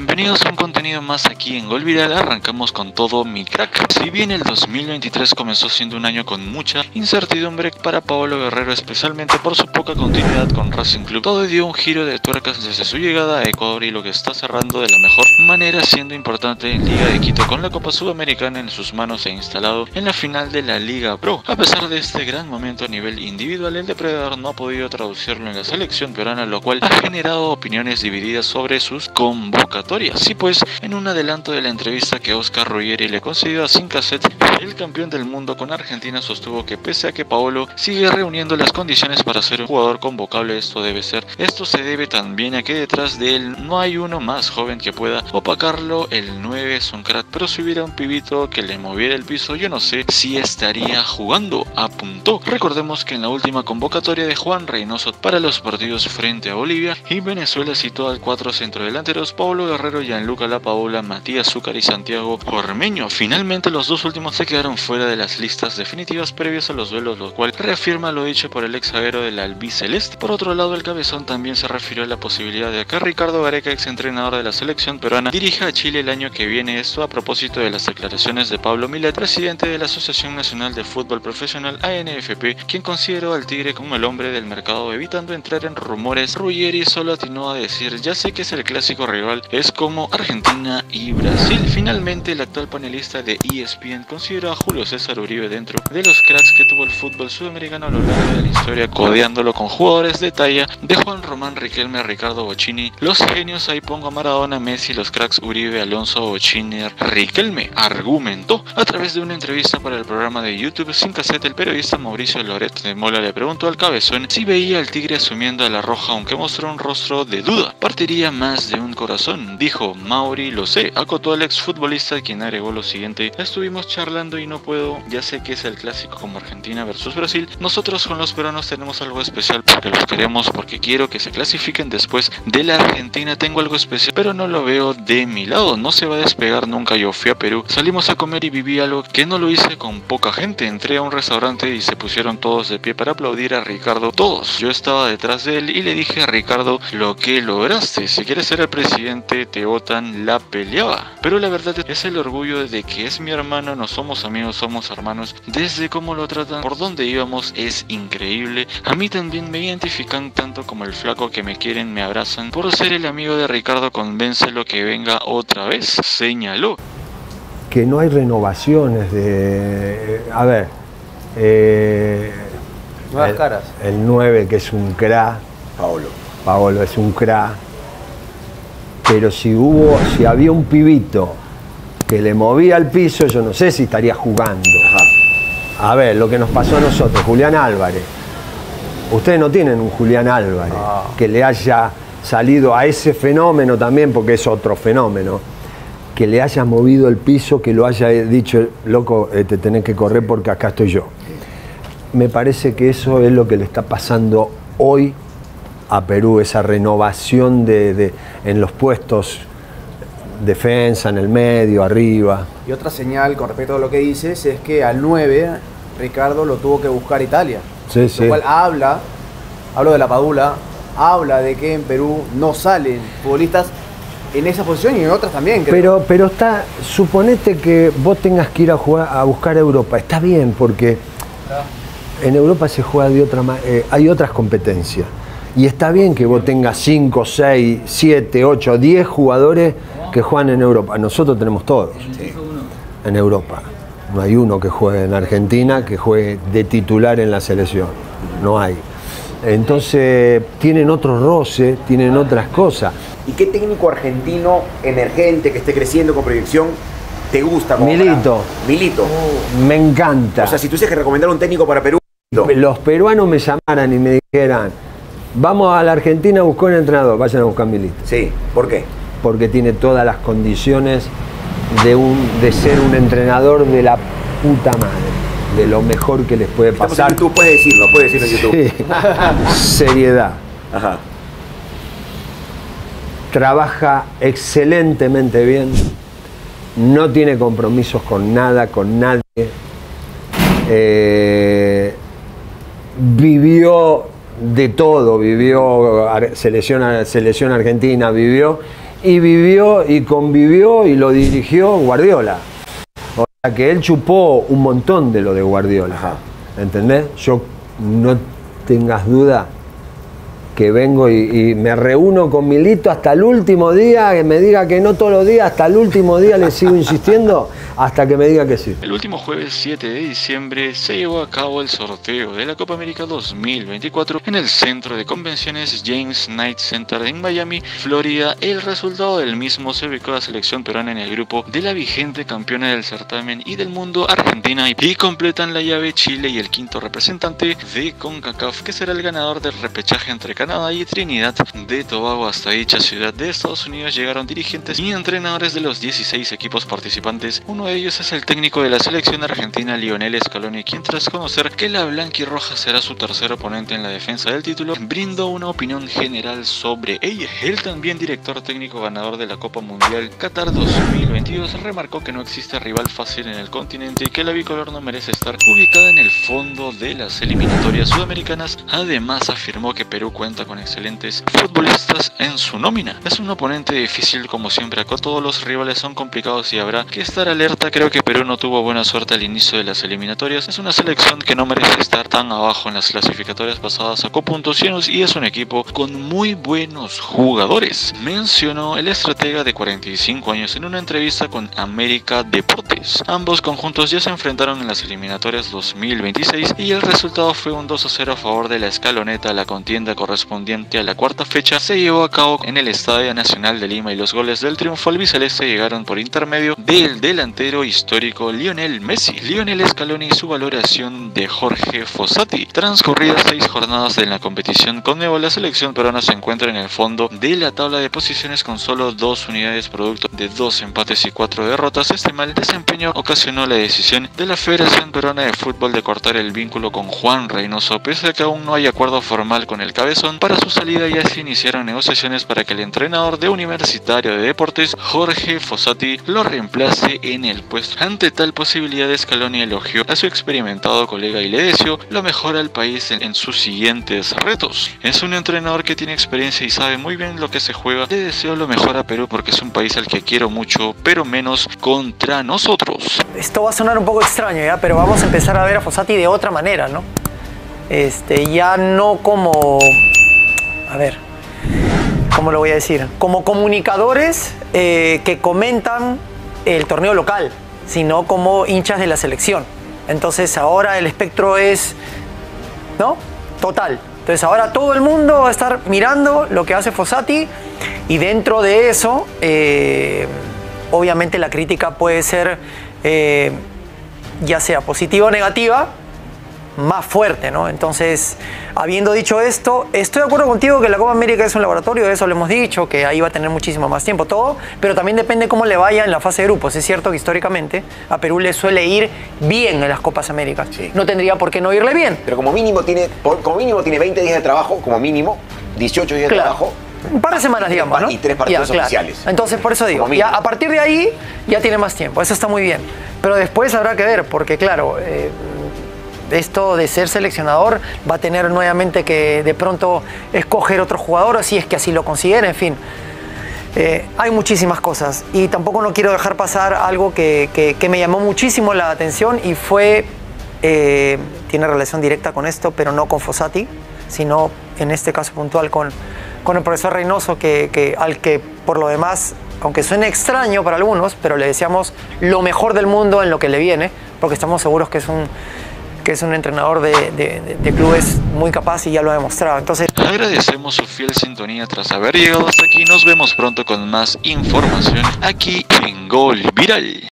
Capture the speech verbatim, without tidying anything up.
Bienvenidos a un contenido más aquí en Gol Viral. Arrancamos con todo, mi crack. Si bien el dos mil veintitrés comenzó siendo un año con mucha incertidumbre para Paolo Guerrero, especialmente por su poca continuidad con Racing Club, todo dio un giro de tuercas desde su llegada a Ecuador y lo que está cerrando de la mejor manera, siendo importante en Liga de Quito con la Copa Sudamericana en sus manos e instalado en la final de la Liga Pro. A pesar de este gran momento a nivel individual, el depredador no ha podido traducirlo en la selección peruana, lo cual ha generado opiniones divididas sobre sus convocatorias. Así pues, en un adelanto de la entrevista que Oscar Ruggeri le concedió a Sincaset, el campeón del mundo con Argentina sostuvo que pese a que Paolo sigue reuniendo las condiciones para ser un jugador convocable, esto debe ser, esto se debe también a que detrás de él no hay uno más joven que pueda opacarlo. El nueve es un crack, pero si hubiera un pibito que le moviera el piso, yo no sé si estaría jugando, apuntó. Recordemos que en la última convocatoria de Juan Reynoso para los partidos frente a Bolivia y Venezuela citó al cuatro centrodelanteros Paolo Guerrero, Gianluca La Paula, Matías Zúcar y Santiago Cormeño. Finalmente los dos últimos se quedaron fuera de las listas definitivas previas a los duelos, lo cual reafirma lo dicho por el ex zaguero del albiceleste. Por otro lado, el cabezón también se refirió a la posibilidad de que Ricardo Gareca, ex entrenador de la selección peruana, dirija a Chile el año que viene, esto a propósito de las declaraciones de Pablo Milet, presidente de la Asociación Nacional de Fútbol Profesional A N F P, quien consideró al Tigre como el hombre del mercado. Evitando entrar en rumores, Ruggeri solo atinó a decir: ya sé que es el clásico rival, es como Argentina y Brasil. Finalmente, el actual panelista de E S P N considera a Julio César Uribe dentro de los cracks que tuvo el fútbol sudamericano a lo largo de la historia, codeándolo con jugadores de talla de Juan Román Riquelme, Ricardo Bocchini, los genios, ahí pongo a Maradona, Messi, los cracks Uribe, Alonso, Bocchini, Riquelme, argumentó. A través de una entrevista para el programa de YouTube Sincaset, el periodista Mauricio Loreto de Mola le preguntó al cabezón si veía al Tigre asumiendo a la roja, aunque mostró un rostro de duda. Partiría más de un corazón, dijo Mauri, lo sé, acotó el exfutbolista, quien agregó lo siguiente: estuvimos charlando y no puedo, ya sé que es el clásico como Argentina versus Brasil, nosotros con los peruanos tenemos algo especial porque los queremos, porque quiero que se clasifiquen después de la Argentina, tengo algo especial, pero no lo veo de mi lado, no se va a despegar nunca, yo fui a Perú, salimos a comer y viví algo que no lo hice con poca gente, entré a un restaurante y se pusieron todos de pie para aplaudir a Ricardo, todos, yo estaba detrás de él y le dije a Ricardo lo que lograste, si quieres ser el presidente te botan, la peleaba, pero la verdad es el orgullo de que es mi hermano, no somos amigos, somos hermanos, desde cómo lo tratan, por donde íbamos, es increíble, a mí también me identifican tanto como el flaco que me quieren, me abrazan, por ser el amigo de Ricardo, convéncelo que venga otra vez, señaló. Que no hay renovaciones de... a ver, eh... nuevas caras. El nueve que es un cra, Paolo, Paolo es un cra. Pero si hubo, si había un pibito que le movía al piso, yo no sé si estaría jugando. Ajá. A ver, lo que nos pasó a nosotros, Julián Álvarez. Ustedes no tienen un Julián Álvarez ah. que le haya salido a ese fenómeno también, porque es otro fenómeno, que le haya movido el piso, que lo haya dicho, loco, eh, te tenés que correr porque acá estoy yo. Me parece que eso es lo que le está pasando hoy a Perú, esa renovación de, de, en los puestos, defensa, en el medio, arriba. Y otra señal con respecto a lo que dices es que al nueve Ricardo lo tuvo que buscar Italia. Sí, lo sí. cual habla, hablo de La Padula, habla de que en Perú no salen futbolistas en esa posición y en otras también. Creo. Pero, pero está, suponete que vos tengas que ir a jugar a buscar a Europa, está bien porque en Europa se juega de otra manera, eh, hay otras competencias. Y está bien que vos tengas cinco, seis, siete, ocho, diez jugadores que juegan en Europa. Nosotros tenemos todos sí. en Europa. No hay uno que juegue en Argentina, que juegue de titular en la selección. No hay. Entonces tienen otros roces, tienen otras cosas. ¿Y qué técnico argentino emergente que esté creciendo con proyección te gusta? Milito. Para... Milito. Oh. Me encanta. O sea, si tú tienes que recomendar un técnico para Perú. Los peruanos me llamaran y me dijeran: vamos a la Argentina a buscar un entrenador, vayan a buscar Milito. Sí, ¿por qué? Porque tiene todas las condiciones de, un, de ser un entrenador de la puta madre, de lo mejor que les puede pasar. Tú puedes decirlo, puedes decirlo en YouTube. Sí. Seriedad. Ajá. Trabaja excelentemente bien, no tiene compromisos con nada, con nadie. Eh, vivió... de todo, vivió selección, selección argentina, vivió y vivió y convivió y lo dirigió Guardiola. O sea que él chupó un montón de lo de Guardiola. Ajá. ¿Entendés? Yo, no tengas duda, que vengo y, y me reúno con Milito hasta el último día, que me diga que no todos los días, hasta el último día le sigo insistiendo hasta que me diga que sí. El último jueves siete de diciembre se llevó a cabo el sorteo de la Copa América dos mil veinticuatro en el centro de convenciones James Knight Center en Miami, Florida. El resultado del mismo se ubicó a la selección peruana en el grupo de la vigente campeona del certamen y del mundo, Argentina, y completan la llave Chile y el quinto representante de CONCACAF, que será el ganador del repechaje entre Canadá y Trinidad de Tobago. Hasta dicha ciudad de Estados Unidos llegaron dirigentes y entrenadores de los dieciséis equipos participantes. Uno de ellos es el técnico de la selección argentina, Lionel Scaloni, quien, tras conocer que la blanquirroja será su tercer oponente en la defensa del título, brindó una opinión general sobre ella. El también director técnico ganador de la Copa Mundial Qatar dos mil veintidós remarcó que no existe rival fácil en el continente y que la bicolor no merece estar ubicada en el fondo de las eliminatorias sudamericanas. Además, afirmó que Perú cuenta con excelentes futbolistas en su nómina. Es un oponente difícil, como siempre, acá todos los rivales son complicados y habrá que estar alerta. Creo que Perú no tuvo buena suerte al inicio de las eliminatorias, es una selección que no merece estar tan abajo en las clasificatorias pasadas, sacó puntos llenos y es un equipo con muy buenos jugadores, mencionó el estratega de cuarenta y cinco años en una entrevista con América Deportes. Ambos conjuntos ya se enfrentaron en las eliminatorias dos mil veintiséis y el resultado fue un dos a cero a favor de la escaloneta. La contienda correspondiente correspondiente a la cuarta fecha se llevó a cabo en el Estadio Nacional de Lima y los goles del triunfo albiceleste llegaron por intermedio del delantero histórico Lionel Messi. Lionel Scaloni y su valoración de Jorge Fossati. Transcurridas seis jornadas de la competición CONMEBOL, la selección peruana se encuentra en el fondo de la tabla de posiciones con solo dos unidades, producto de dos empates y cuatro derrotas. Este mal desempeño ocasionó la decisión de la Federación Peruana de Fútbol de cortar el vínculo con Juan Reynoso, pese a que aún no hay acuerdo formal con el cabezón. Para su salida ya se iniciaron negociaciones para que el entrenador de Universitario de Deportes, Jorge Fossati, lo reemplace en el puesto. Ante tal posibilidad, Scaloni elogió a su experimentado colega y le deseó lo mejor al país en sus siguientes retos. Es un entrenador que tiene experiencia y sabe muy bien lo que se juega. Le deseo lo mejor a Perú porque es un país al que quiero mucho, pero menos contra nosotros. Esto va a sonar un poco extraño ya, pero vamos a empezar a ver a Fossati de otra manera, ¿no? Este, ya no como... A ver, ¿cómo lo voy a decir? Como comunicadores eh, que comentan el torneo local, sino como hinchas de la selección. Entonces ahora el espectro es, ¿no? Total. Entonces ahora todo el mundo va a estar mirando lo que hace Fossati y dentro de eso, eh, obviamente la crítica puede ser, eh, ya sea positiva o negativa, más fuerte, ¿no? Entonces, habiendo dicho esto, estoy de acuerdo contigo que la Copa América es un laboratorio, eso lo hemos dicho, que ahí va a tener muchísimo más tiempo, todo, pero también depende cómo le vaya en la fase de grupos. Es cierto que históricamente a Perú le suele ir bien en las Copas Américas. Sí. No tendría por qué no irle bien. Pero como mínimo tiene, como mínimo tiene veinte días de trabajo, como mínimo, dieciocho días claro. de trabajo. Un par de semanas, digamos, ¿no? Y tres partidos ya, claro. oficiales. Entonces, por eso digo, ya, a partir de ahí ya tiene más tiempo, eso está muy bien. Pero después habrá que ver, porque claro... Eh, esto de ser seleccionador va a tener nuevamente que de pronto escoger otro jugador, si es que así lo considera, en fin. Eh, hay muchísimas cosas y tampoco no quiero dejar pasar algo que, que, que me llamó muchísimo la atención y fue, eh, tiene relación directa con esto, pero no con Fossati, sino en este caso puntual con, con el profesor Reynoso, que, que, al que por lo demás, aunque suene extraño para algunos, pero le deseamos lo mejor del mundo en lo que le viene, porque estamos seguros que es un... que es un entrenador de, de, de clubes muy capaz y ya lo ha demostrado. Entonces, agradecemos su fiel sintonía tras haber llegado hasta aquí. Nos vemos pronto con más información aquí en Gol Viral.